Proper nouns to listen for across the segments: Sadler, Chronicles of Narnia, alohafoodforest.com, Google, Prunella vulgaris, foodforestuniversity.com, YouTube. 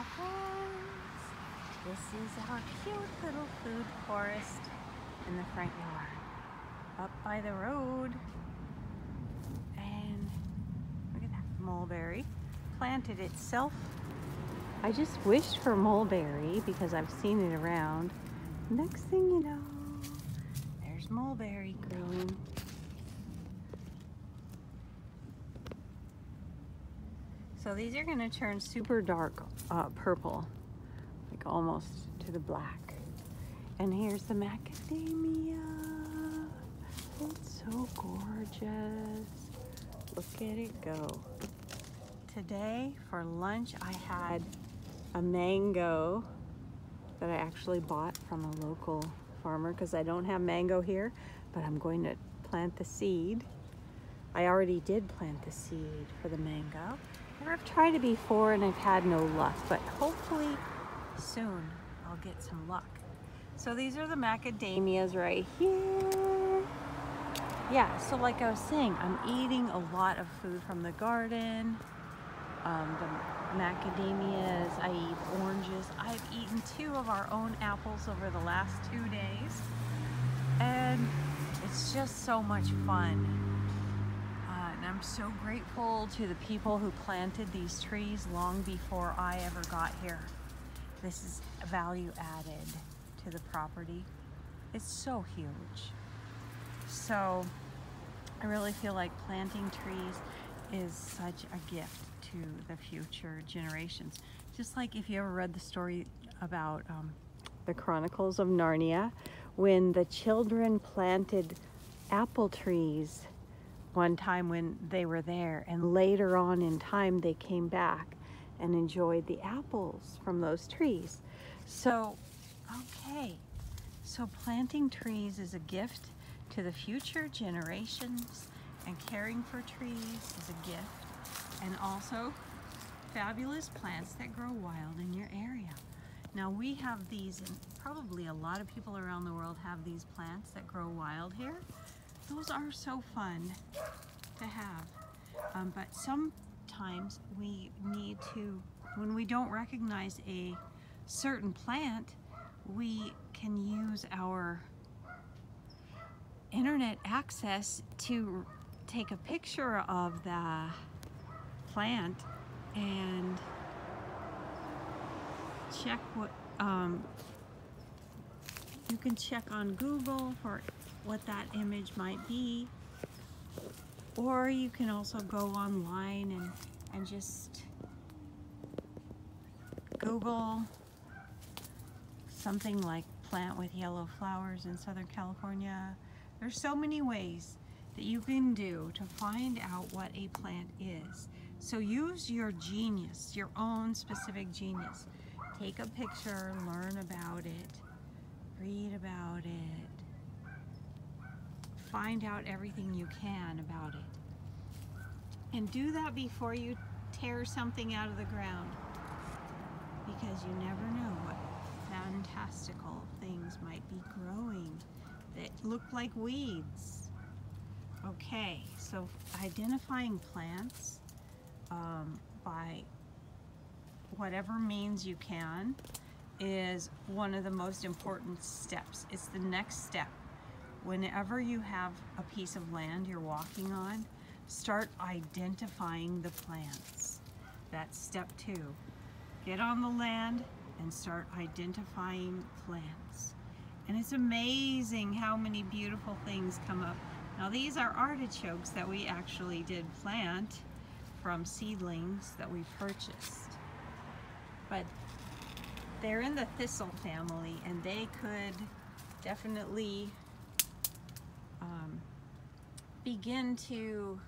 waffles. This is our cute little food forest in the front yard, up by the road. And look at that mulberry. Planted itself. I just wished for mulberry because I've seen it around. Next thing you know, there's mulberry growing. So these are going to turn super dark purple, like almost to the black. And here's the macadamia. It's so gorgeous. Look at it go. Today for lunch I had a mango that I actually bought from a local farmer because I don't have mango here, but I'm going to plant the seed. I already did plant the seed for the mango. I've tried it before and I've had no luck, but hopefully soon I'll get some luck. So these are the macadamias right here. Yeah, so like I was saying, I'm eating a lot of food from the garden. The macadamias, I eat oranges. I've eaten 2 of our own apples over the last 2 days. And it's just so much fun. I'm so grateful to the people who planted these trees long before I ever got here. This is value added to the property. It's so huge. So I really feel like planting trees is such a gift to the future generations. Just like if you ever read the story about the Chronicles of Narnia, when the children planted apple trees one time when they were there, and later on in time they came back and enjoyed the apples from those trees. So, okay, so planting trees is a gift to the future generations, and caring for trees is a gift, and also fabulous plants that grow wild in your area. Now we have these, and probably a lot of people around the world have these plants that grow wild here. Those are so fun to have, but sometimes we need to, when we don't recognize a certain plant, we can use our internet access to take a picture of the plant and check what, you can check on Google for what that image might be, or you can also go online and just Google something like plant with yellow flowers in Southern California. There's so many ways that you can do to find out what a plant is. So use your genius, your own specific genius. Take a picture, learn about it, read about it. Find out everything you can about it. And do that before you tear something out of the ground, because you never know what fantastical things might be growing that look like weeds. Okay, so identifying plants by whatever means you can is one of the most important steps. It's the next step. Whenever you have a piece of land you're walking on, start identifying the plants. That's step 2. Get on the land and start identifying plants. And it's amazing how many beautiful things come up. Now these are artichokes that we actually did plant from seedlings that we purchased. But they're in the thistle family, and they could definitely begin to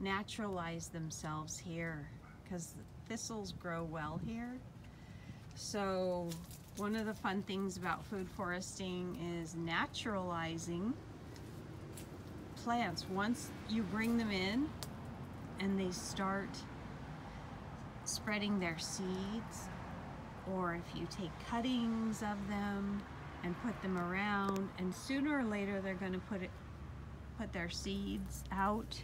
naturalize themselves here, because thistles grow well here. So one of the fun things about food foresting is naturalizing plants. Once you bring them in and they start spreading their seeds, or if you take cuttings of them and put them around, and sooner or later they're going to put their seeds out,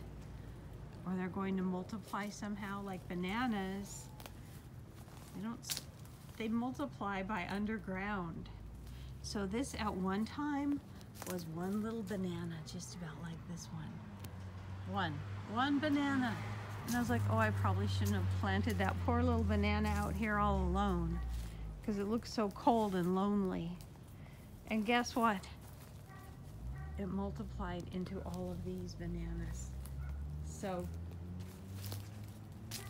or they're going to multiply somehow, like bananas. They multiply by underground. So this at one time was one little banana, just about like this one. One banana. And I was like, oh, I probably shouldn't have planted that poor little banana out here all alone, because it looks so cold and lonely. And guess what? It multiplied into all of these bananas. So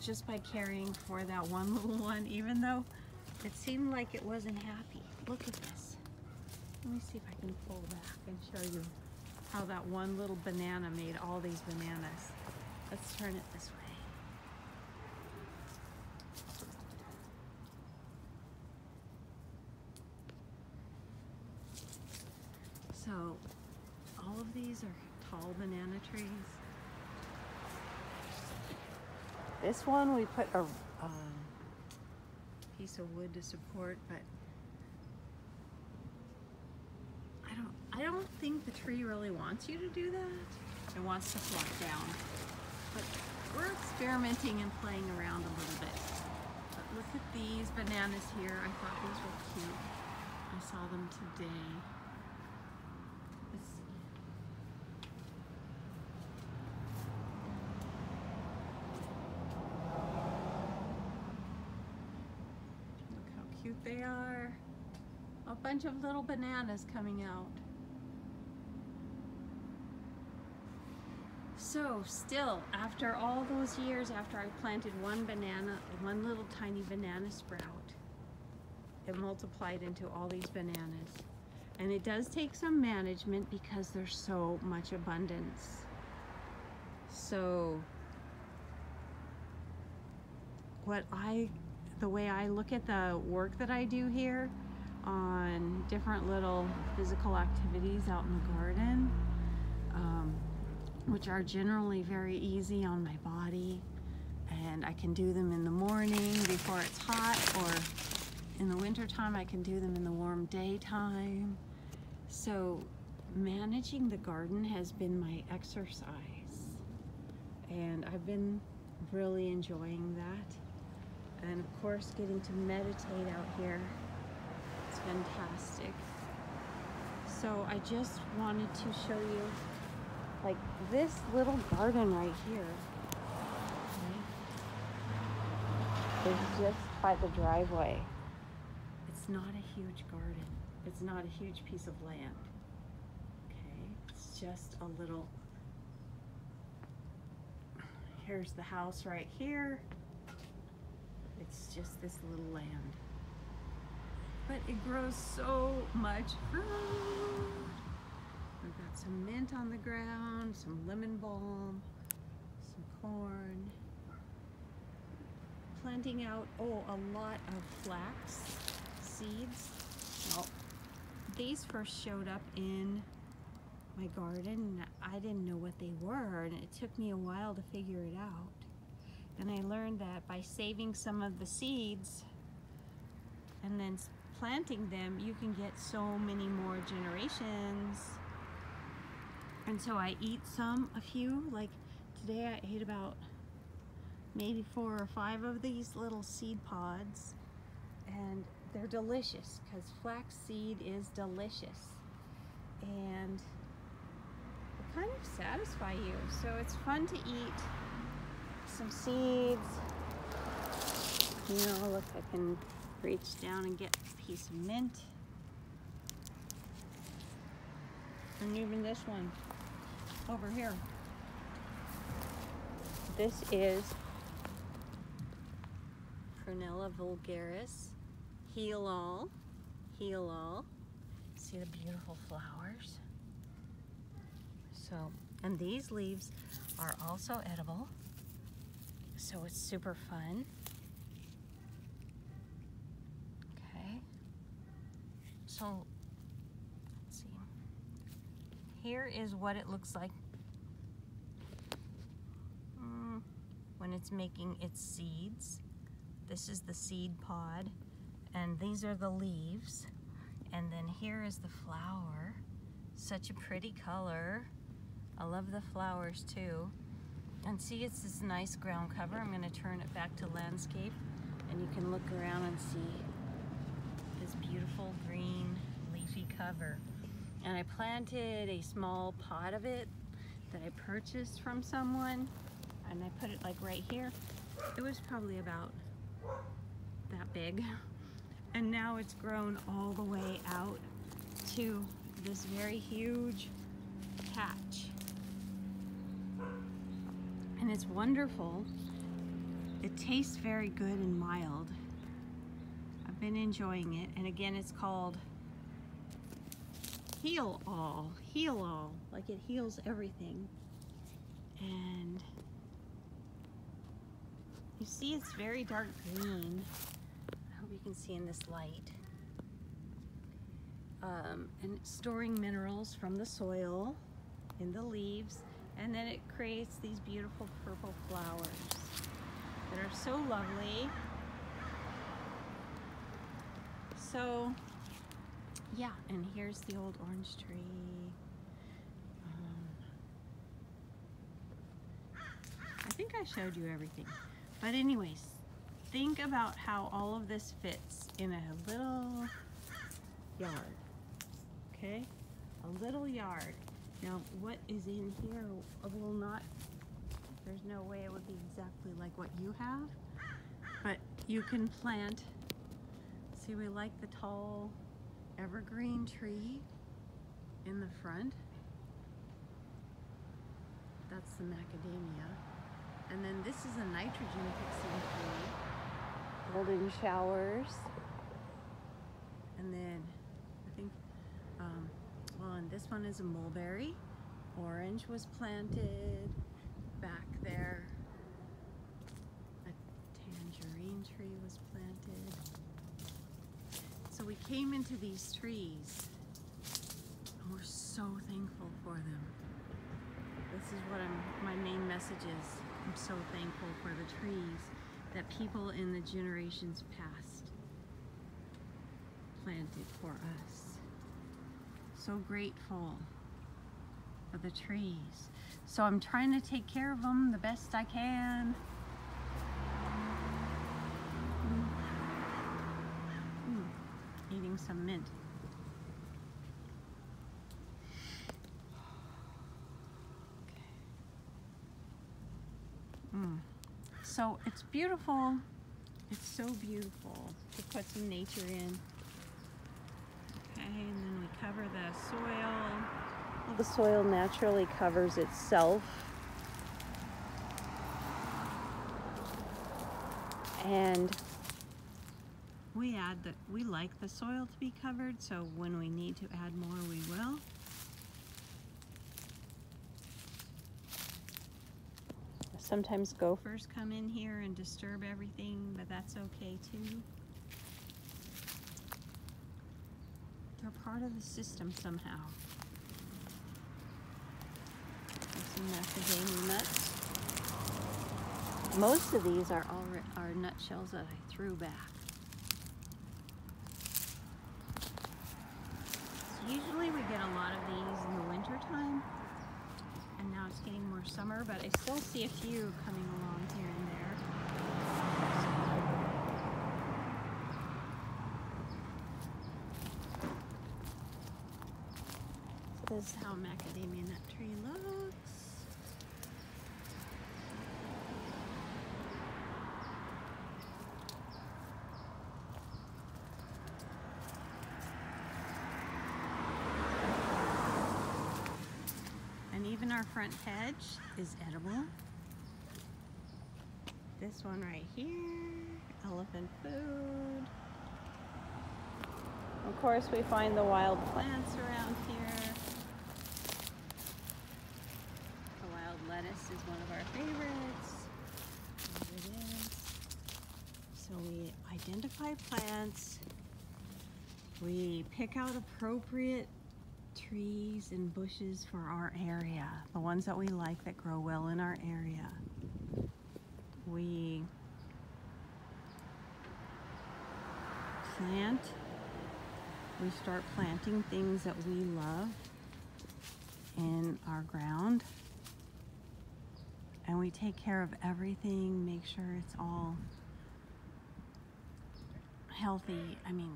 just by caring for that one little one, even though it seemed like it wasn't happy. Look at this. Let me see if I can pull back and show you how that one little banana made all these bananas. Let's turn it this way. So all of these are tall banana trees. This one we put a piece of wood to support, but I don't think the tree really wants you to do that. It wants to flop down. But we're experimenting and playing around a little bit. But look at these bananas here. I thought these were cute. I saw them today. Let's see. Look how cute they are. A bunch of little bananas coming out. So still, after all those years, after I planted one little tiny banana sprout, it multiplied into all these bananas. And it does take some management because there's so much abundance. So the way I look at the work that I do here on different little physical activities out in the garden, which are generally very easy on my body, and I can do them in the morning before it's hot, or in the winter time I can do them in the warm daytime. So managing the garden has been my exercise, and I've been really enjoying that. And of course, getting to meditate out here, it's fantastic. So I just wanted to show you, like, this little garden right here, okay, is just by the driveway. It's not a huge garden. It's not a huge piece of land. Okay, it's just a little, here's the house right here. It's just this little land. But it grows so much fruit. We've got some mint on the ground, some lemon balm, some corn. Planting out, a lot of flax seeds. Well, these first showed up in my garden. I didn't know what they were, and it took me a while to figure it out. And I learned that by saving some of the seeds and then planting them, you can get so many more generations. And so I eat a few, like today I ate about maybe 4 or 5 of these little seed pods, and they're delicious because flax seed is delicious and they kind of satisfy you. So it's fun to eat some seeds. You know, look, I can reach down and get a piece of mint. And even this one over here. This is Prunella vulgaris. Heal all, heal all. See the beautiful flowers? So, and these leaves are also edible. So it's super fun. Okay. So let's see. Here is what it looks like when it's making its seeds. This is the seed pod, and these are the leaves, and then here is the flower. Such a pretty color. I love the flowers too. And see, it's this nice ground cover. I'm going to turn it back to landscape. and you can look around and see this beautiful green leafy cover. And I planted a small pot of it that I purchased from someone, and I put it like right here. It was probably about that big, and now it's grown all the way out to this very huge patch, and it's wonderful. It tastes very good and mild. I've been enjoying it. And again, it's called Heal All, like it heals everything. And you see it's very dark green. I hope you can see in this light. And it's storing minerals from the soil in the leaves, and then it creates these beautiful purple flowers that are so lovely. So yeah, and here's the old orange tree. I think I showed you everything, but anyways, think about how all of this fits in a little yard. Okay, a little yard. Now what is in here will not, there's no way it would be exactly like what you have, but you can plant. See, we like the tall evergreen tree in the front. That's the macadamia. And then this is a nitrogen fixing tree. Golden showers. And then I think and this one is a mulberry. Orange was planted back there. A tangerine tree was planted. So we came into these trees and we're so thankful for them. This is what my main message is. I'm so thankful for the trees that people in the generations past planted for us. So grateful for the trees. So I'm trying to take care of them the best I can. Eating some mint. Okay. So it's beautiful. It's so beautiful to put some nature in. And then we cover the soil. The soil naturally covers itself. And we add that we like the soil to be covered, so when we need to add more, we will. Sometimes gophers come in here and disturb everything, but that's okay too. They're part of the system somehow. Some macadamia nuts. Most of these are all are nutshells that I threw back. So usually we get a lot of these in the winter time, and now it's getting more summer. But I still see a few coming along here and there. This is how a macadamia nut tree looks. And even our front hedge is edible. This one right here, elephant food. Of course, we find the wild plants around here. Lettuce is one of our favorites. There it is. So we identify plants, we pick out appropriate trees and bushes for our area, the ones that we like that grow well in our area. We plant, we start planting things that we love in our ground. And we take care of everything, make sure it's all healthy. I mean,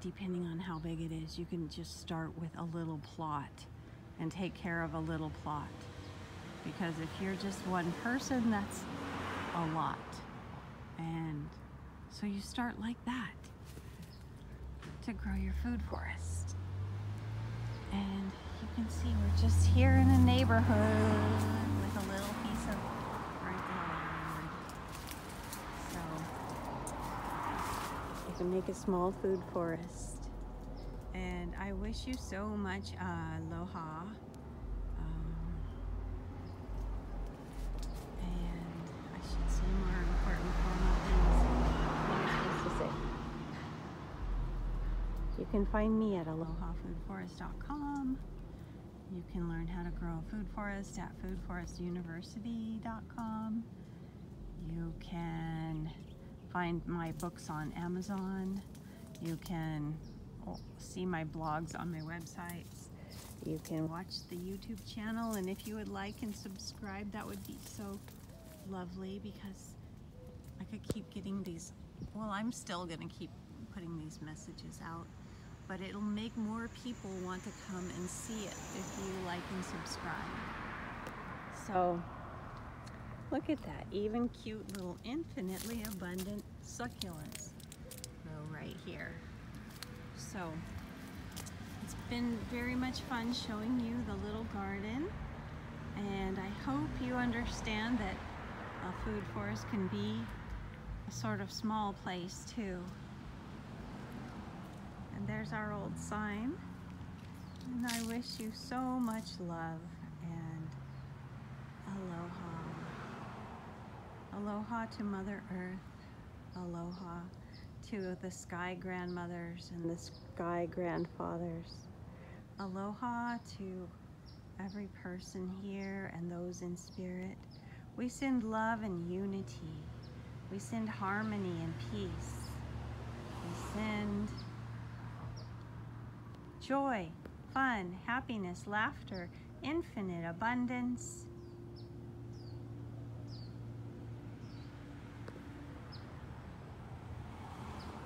depending on how big it is, you can just start with a little plot and take care of a little plot. Because if you're just one person, that's a lot. And so you start like that to grow your food forest. And you can see we're just here in a neighborhood with a little piece of right there. So you can make a small food forest. And I wish you so much aloha. You can find me at alohafoodforest.com. You can learn how to grow a food forest at foodforestuniversity.com. You can find my books on Amazon. You can see my blogs on my websites. You can watch the YouTube channel, and if you would like and subscribe, that would be so lovely, because I could keep getting these. Well, I'm still gonna keep putting these messages out, but it'll make more people want to come and see it if you like and subscribe. So look at that, even cute little infinitely abundant succulents go right here. So it's been very much fun showing you the little garden, and I hope you understand that a food forest can be a sort of small place too. And there's our old sign. And I wish you so much love and aloha. Aloha to Mother Earth. Aloha to the sky grandmothers and the sky grandfathers. Aloha to every person here and those in spirit. We send love and unity. We send harmony and peace. We send joy, fun, happiness, laughter, infinite abundance,